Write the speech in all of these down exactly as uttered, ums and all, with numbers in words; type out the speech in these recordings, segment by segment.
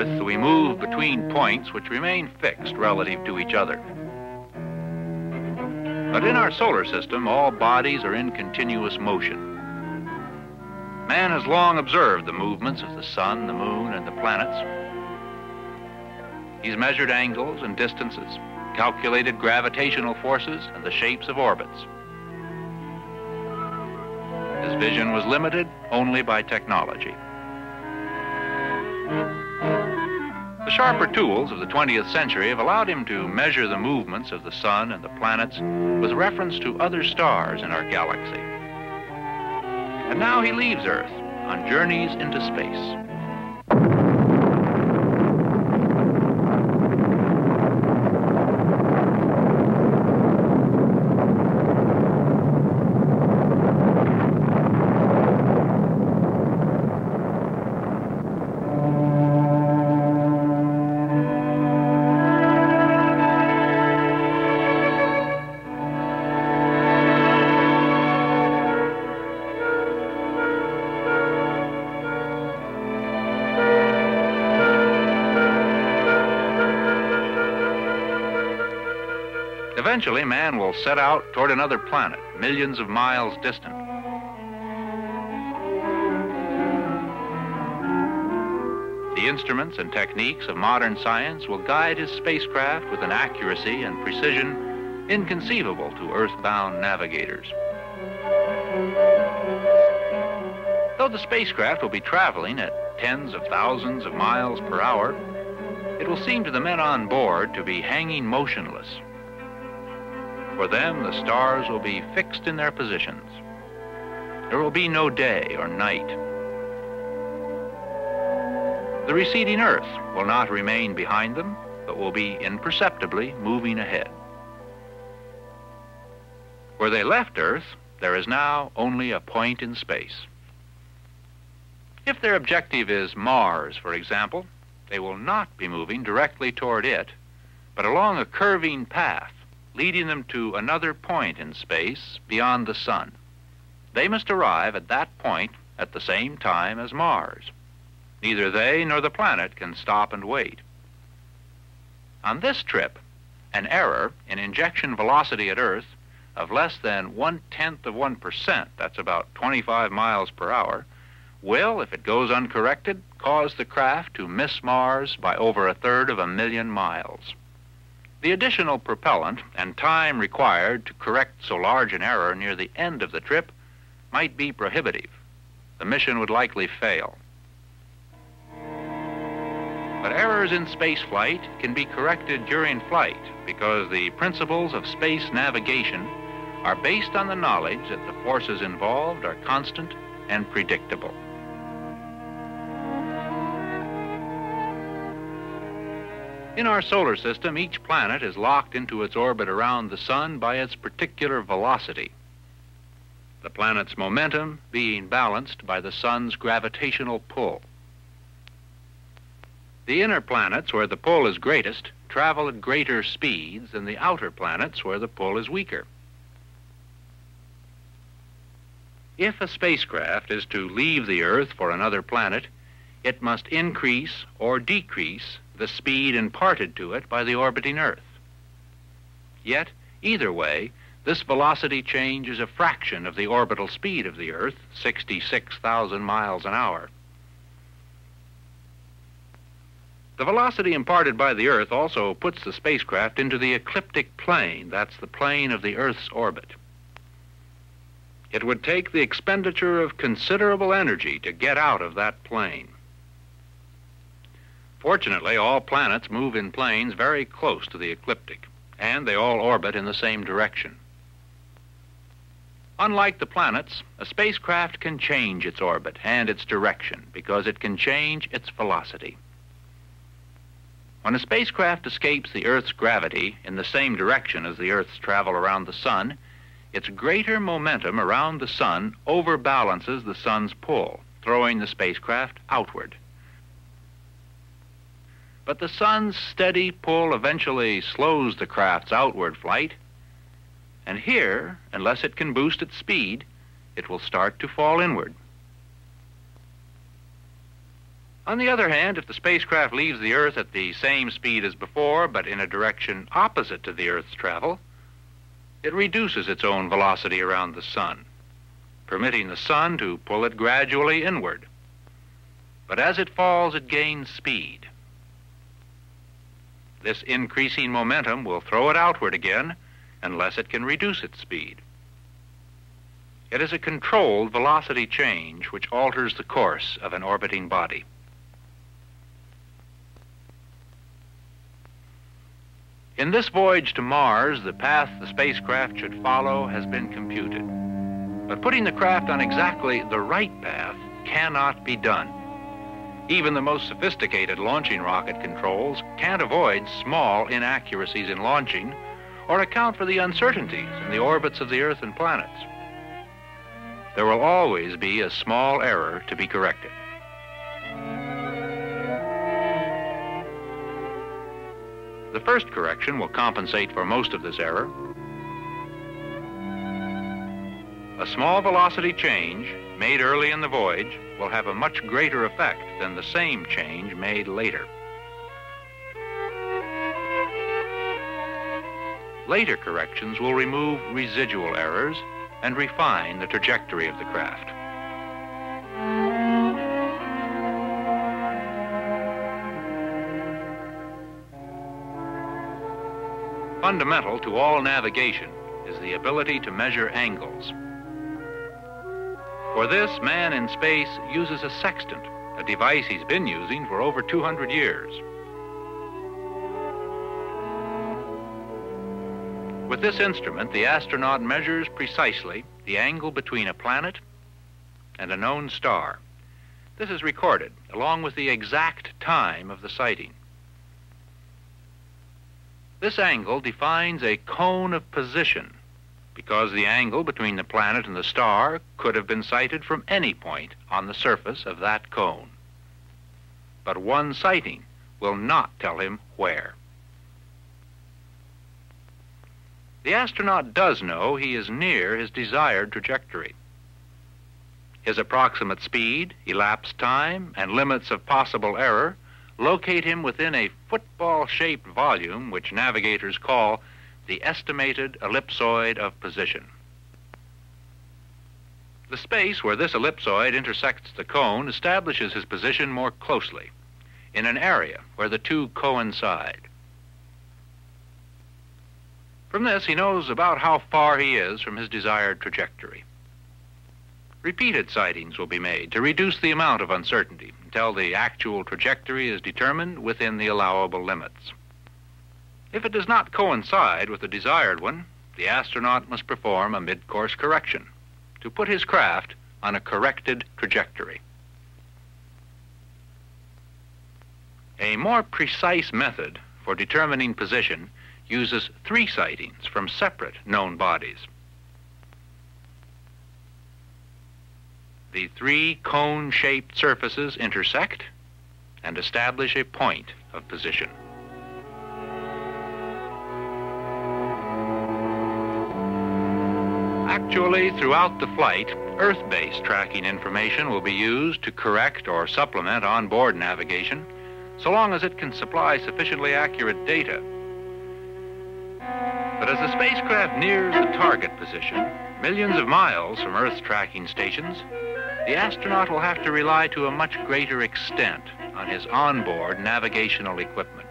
Earth, we move between points which remain fixed relative to each other. But in our solar system, all bodies are in continuous motion. Man has long observed the movements of the sun, the moon, and the planets. He's measured angles and distances, calculated gravitational forces, and the shapes of orbits. His vision was limited only by technology. The sharper tools of the twentieth century have allowed him to measure the movements of the sun and the planets with reference to other stars in our galaxy. And now he leaves Earth on journeys into space. Eventually, man will set out toward another planet, millions of miles distant. The instruments and techniques of modern science will guide his spacecraft with an accuracy and precision inconceivable to earthbound navigators. Though the spacecraft will be traveling at tens of thousands of miles per hour, it will seem to the men on board to be hanging motionless. For them, the stars will be fixed in their positions. There will be no day or night. The receding Earth will not remain behind them, but will be imperceptibly moving ahead. Where they left Earth, there is now only a point in space. If their objective is Mars, for example, they will not be moving directly toward it, but along a curving path, leading them to another point in space beyond the sun. They must arrive at that point at the same time as Mars. Neither they nor the planet can stop and wait. On this trip, an error in injection velocity at Earth of less than one-tenth of one percent, that's about twenty-five miles per hour, will, if it goes uncorrected, cause the craft to miss Mars by over a third of a million miles. The additional propellant and time required to correct so large an error near the end of the trip might be prohibitive. The mission would likely fail. But errors in space flight can be corrected during flight because the principles of space navigation are based on the knowledge that the forces involved are constant and predictable. In our solar system, each planet is locked into its orbit around the sun by its particular velocity, the planet's momentum being balanced by the sun's gravitational pull. The inner planets, where the pull is greatest, travel at greater speeds than the outer planets, where the pull is weaker. If a spacecraft is to leave the Earth for another planet, it must increase or decrease the speed imparted to it by the orbiting Earth. Yet, either way, this velocity change is a fraction of the orbital speed of the Earth, sixty-six thousand miles an hour. The velocity imparted by the Earth also puts the spacecraft into the ecliptic plane, that's the plane of the Earth's orbit. It would take the expenditure of considerable energy to get out of that plane. Fortunately, all planets move in planes very close to the ecliptic, and they all orbit in the same direction. Unlike the planets, a spacecraft can change its orbit and its direction because it can change its velocity. When a spacecraft escapes the Earth's gravity in the same direction as the Earth's travel around the sun, its greater momentum around the sun overbalances the sun's pull, throwing the spacecraft outward. But the sun's steady pull eventually slows the craft's outward flight, and here, unless it can boost its speed, it will start to fall inward. On the other hand, if the spacecraft leaves the Earth at the same speed as before, but in a direction opposite to the Earth's travel, it reduces its own velocity around the sun, permitting the sun to pull it gradually inward. But as it falls, it gains speed. This increasing momentum will throw it outward again unless it can reduce its speed. It is a controlled velocity change which alters the course of an orbiting body. In this voyage to Mars, the path the spacecraft should follow has been computed. But putting the craft on exactly the right path cannot be done. Even the most sophisticated launching rocket controls can't avoid small inaccuracies in launching or account for the uncertainties in the orbits of the Earth and planets. There will always be a small error to be corrected. The first correction will compensate for most of this error. A small velocity change made early in the voyage will have a much greater effect than the same change made later. Later corrections will remove residual errors and refine the trajectory of the craft. Fundamental to all navigation is the ability to measure angles. For this, man in space uses a sextant, a device he's been using for over two hundred years. With this instrument, the astronaut measures precisely the angle between a planet and a known star. This is recorded along with the exact time of the sighting. This angle defines a cone of position because the angle between the planet and the star could have been sighted from any point on the surface of that cone. But one sighting will not tell him where. The astronaut does know he is near his desired trajectory. His approximate speed, elapsed time, and limits of possible error locate him within a football-shaped volume which navigators call the estimated ellipsoid of position. The space where this ellipsoid intersects the cone establishes his position more closely in an area where the two coincide. From this, he knows about how far he is from his desired trajectory. Repeated sightings will be made to reduce the amount of uncertainty until the actual trajectory is determined within the allowable limits. If it does not coincide with the desired one, the astronaut must perform a mid-course correction to put his craft on a corrected trajectory. A more precise method for determining position uses three sightings from separate known bodies. The three cone-shaped surfaces intersect and establish a point of position. Actually, throughout the flight, Earth-based tracking information will be used to correct or supplement onboard navigation, so long as it can supply sufficiently accurate data. But as the spacecraft nears the target position, millions of miles from Earth's tracking stations, the astronaut will have to rely to a much greater extent on his onboard navigational equipment.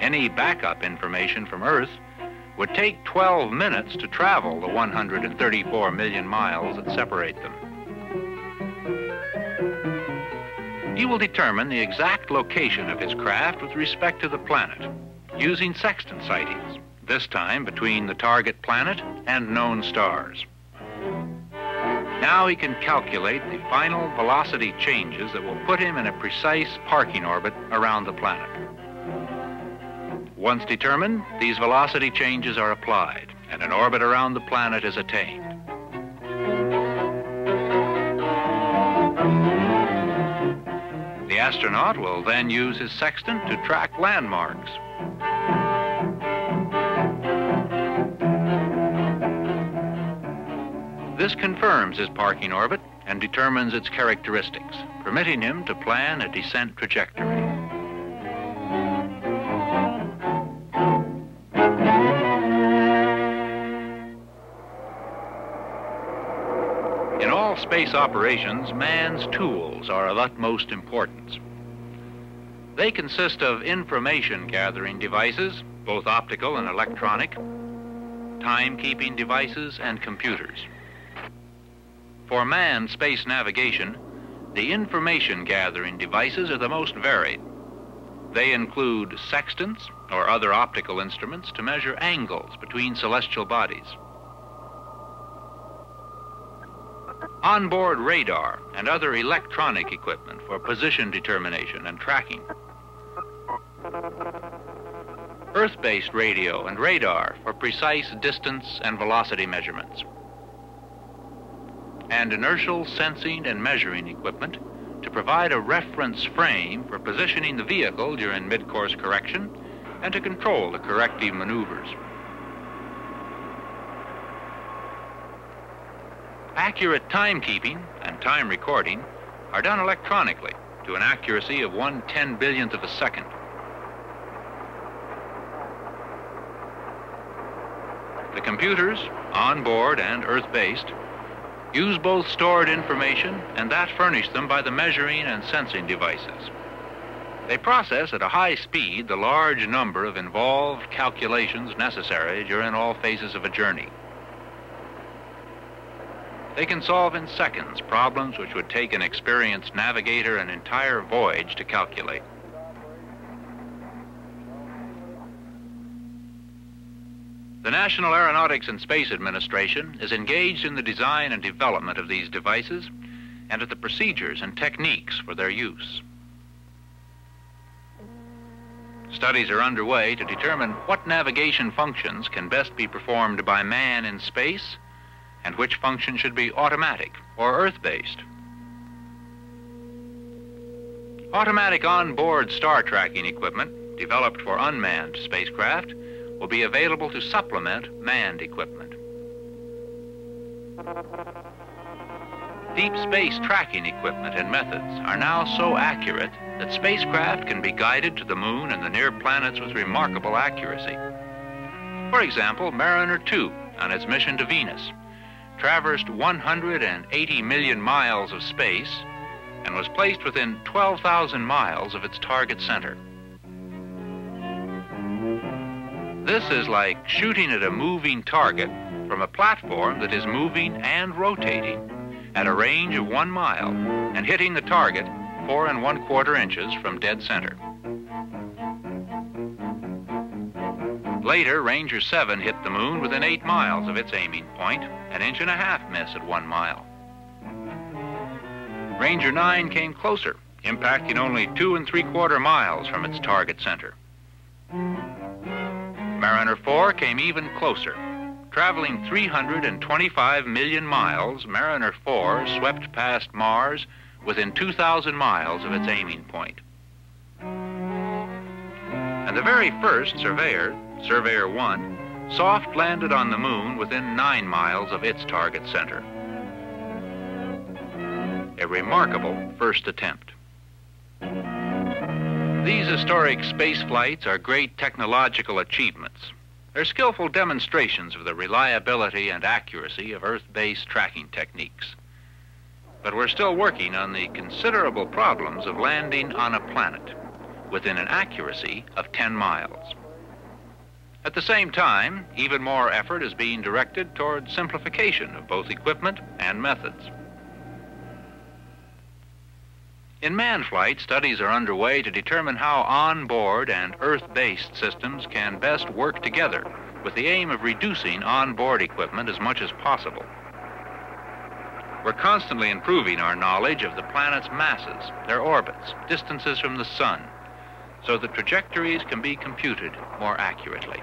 Any backup information from Earth would take twelve minutes to travel the one hundred thirty-four million miles that separate them. He will determine the exact location of his craft with respect to the planet using sextant sightings, this time between the target planet and known stars. Now he can calculate the final velocity changes that will put him in a precise parking orbit around the planet. Once determined, these velocity changes are applied and an orbit around the planet is attained. The astronaut will then use his sextant to track landmarks. This confirms his parking orbit and determines its characteristics, permitting him to plan a descent trajectory. In all space operations, man's tools are of utmost importance. They consist of information gathering devices, both optical and electronic, timekeeping devices, and computers. For manned space navigation, the information gathering devices are the most varied. They include sextants or other optical instruments to measure angles between celestial bodies, onboard radar and other electronic equipment for position determination and tracking, Earth-based radio and radar for precise distance and velocity measurements, and inertial sensing and measuring equipment to provide a reference frame for positioning the vehicle during mid-course correction and to control the corrective maneuvers. Accurate timekeeping and time recording are done electronically to an accuracy of one ten billionth of a second. The computers, onboard and Earth-based, use both stored information and that furnished them by the measuring and sensing devices. They process at a high speed the large number of involved calculations necessary during all phases of a journey. They can solve in seconds problems which would take an experienced navigator an entire voyage to calculate. The National Aeronautics and Space Administration is engaged in the design and development of these devices and at the procedures and techniques for their use. Studies are underway to determine what navigation functions can best be performed by man in space and which function should be automatic or Earth-based. Automatic onboard star tracking equipment developed for unmanned spacecraft will be available to supplement manned equipment. Deep space tracking equipment and methods are now so accurate that spacecraft can be guided to the moon and the near planets with remarkable accuracy. For example, Mariner two, on its mission to Venus, traversed one hundred eighty million miles of space and was placed within twelve thousand miles of its target center. This is like shooting at a moving target from a platform that is moving and rotating at a range of one mile and hitting the target four and one quarter inches from dead center. Later, Ranger seven hit the moon within eight miles of its aiming point, an inch and a half miss at one mile. Ranger nine came closer, impacting only two and three quarter miles from its target center. Mariner four came even closer. Traveling three hundred twenty-five million miles, Mariner four swept past Mars within two thousand miles of its aiming point. And the very first Surveyor, Surveyor one, soft landed on the moon within nine miles of its target center. A remarkable first attempt. These historic space flights are great technological achievements. They're skillful demonstrations of the reliability and accuracy of Earth-based tracking techniques. But we're still working on the considerable problems of landing on a planet within an accuracy of ten miles. At the same time, even more effort is being directed toward simplification of both equipment and methods. In manned flight, studies are underway to determine how onboard and Earth-based systems can best work together with the aim of reducing onboard equipment as much as possible. We're constantly improving our knowledge of the planet's masses, their orbits, distances from the sun, so that trajectories can be computed more accurately.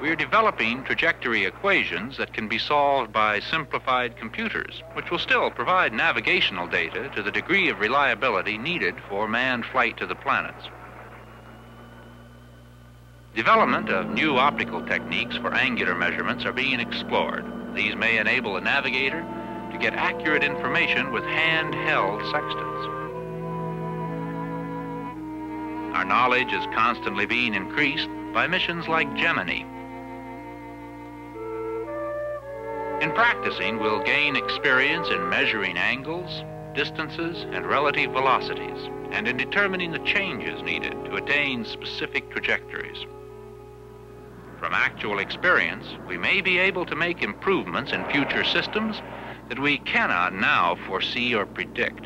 We're developing trajectory equations that can be solved by simplified computers, which will still provide navigational data to the degree of reliability needed for manned flight to the planets. Development of new optical techniques for angular measurements are being explored. These may enable a navigator to get accurate information with hand-held sextants. Our knowledge is constantly being increased by missions like Gemini. In practicing, we'll gain experience in measuring angles, distances, and relative velocities, and in determining the changes needed to attain specific trajectories. From actual experience, we may be able to make improvements in future systems that we cannot now foresee or predict.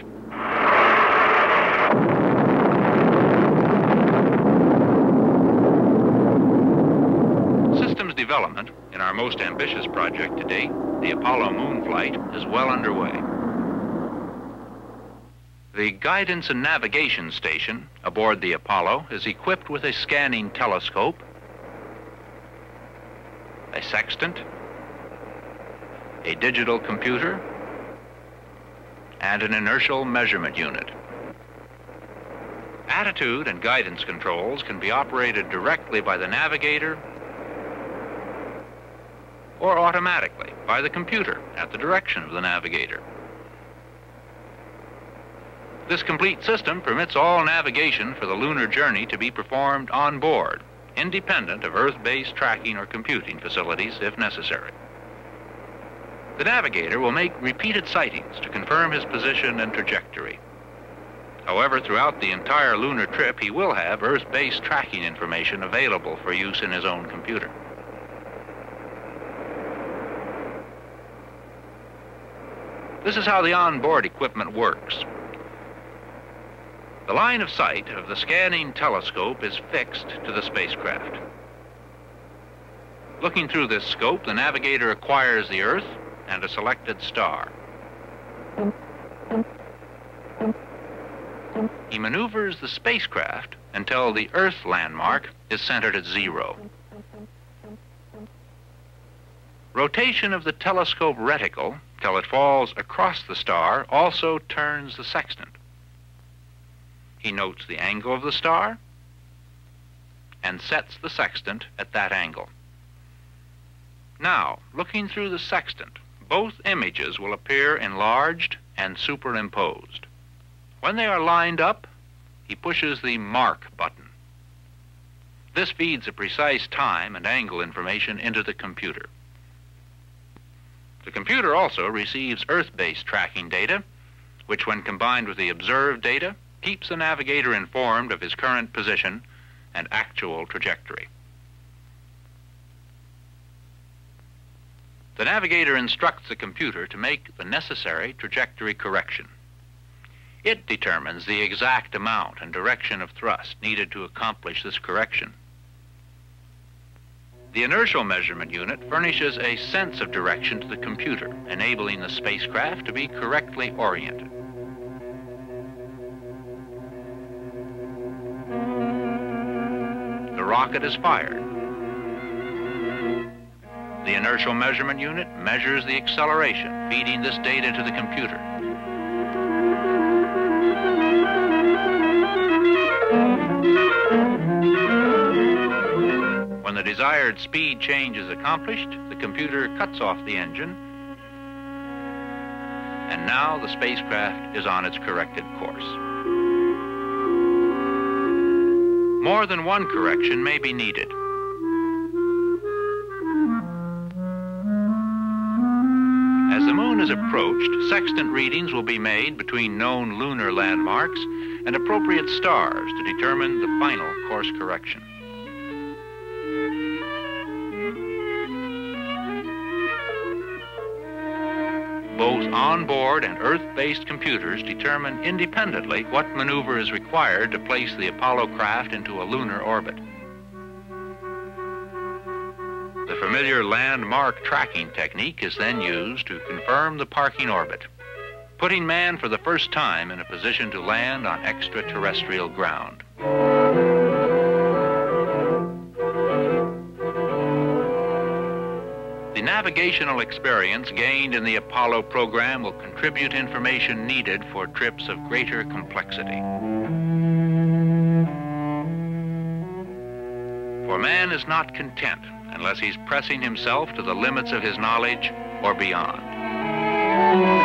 Systems development in our most ambitious project to date, the Apollo moon flight, is well underway. The guidance and navigation station aboard the Apollo is equipped with a scanning telescope, a sextant, a digital computer, and an inertial measurement unit. Attitude and guidance controls can be operated directly by the navigator or automatically by the computer at the direction of the navigator. This complete system permits all navigation for the lunar journey to be performed on board, independent of Earth-based tracking or computing facilities if necessary. The navigator will make repeated sightings to confirm his position and trajectory. However, throughout the entire lunar trip, he will have Earth-based tracking information available for use in his own computer. This is how the onboard equipment works. The line of sight of the scanning telescope is fixed to the spacecraft. Looking through this scope, the navigator acquires the Earth and a selected star. He maneuvers the spacecraft until the Earth landmark is centered at zero. Rotation of the telescope reticle till it falls across the star also turns the sextant. He notes the angle of the star and sets the sextant at that angle. Now, looking through the sextant, both images will appear enlarged and superimposed. When they are lined up, he pushes the mark button. This feeds the precise time and angle information into the computer. The computer also receives Earth-based tracking data, which when combined with the observed data, keeps the navigator informed of his current position and actual trajectory. The navigator instructs the computer to make the necessary trajectory correction. It determines the exact amount and direction of thrust needed to accomplish this correction. The inertial measurement unit furnishes a sense of direction to the computer, enabling the spacecraft to be correctly oriented. The rocket is fired. The inertial measurement unit measures the acceleration, feeding this data to the computer. When the desired speed change is accomplished, the computer cuts off the engine, and now the spacecraft is on its corrected course. More than one correction may be needed. As the moon is approached, sextant readings will be made between known lunar landmarks and appropriate stars to determine the final course correction. Both onboard and Earth-based computers determine independently what maneuver is required to place the Apollo craft into a lunar orbit. The familiar landmark tracking technique is then used to confirm the parking orbit, putting man for the first time in a position to land on extraterrestrial ground. The navigational experience gained in the Apollo program will contribute information needed for trips of greater complexity. For man is not content unless he's pressing himself to the limits of his knowledge or beyond.